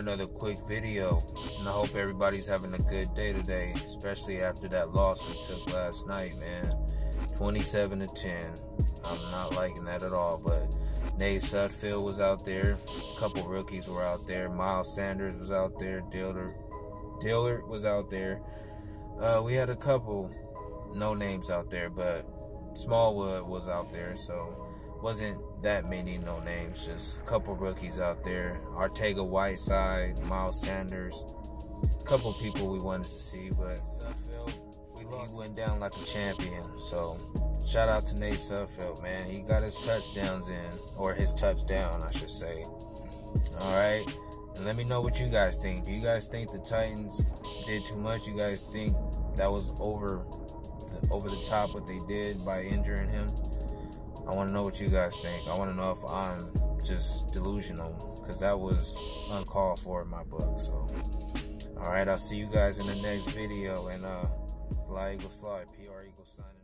another quick video, and I hope everybody's having a good day today, especially after that loss we took last night, man. 27-10. I'm not liking that at all, but Nate Sudfeld was out there. A couple rookies were out there. Miles Sanders was out there. Dillard was out there. We had a couple no names out there, but Smallwood was out there, so wasn't that many no names, just a couple rookies out there. Ortega Whiteside, Miles Sanders, a couple people we wanted to see, but Sudfeld, he went down like a champion. So shout out to Nate Sudfeld, man. He got his touchdowns in, or his touchdown, I should say. All right, and let me know what you guys think. Do you guys think the Titans did too much? You guys think that was over the top what they did by injuring him? I want to know what you guys think. I want to know if I'm just delusional, because that was uncalled for in my book. So, all right, I'll see you guys in the next video. And Fly Eagles Fly, PR Eagles signing.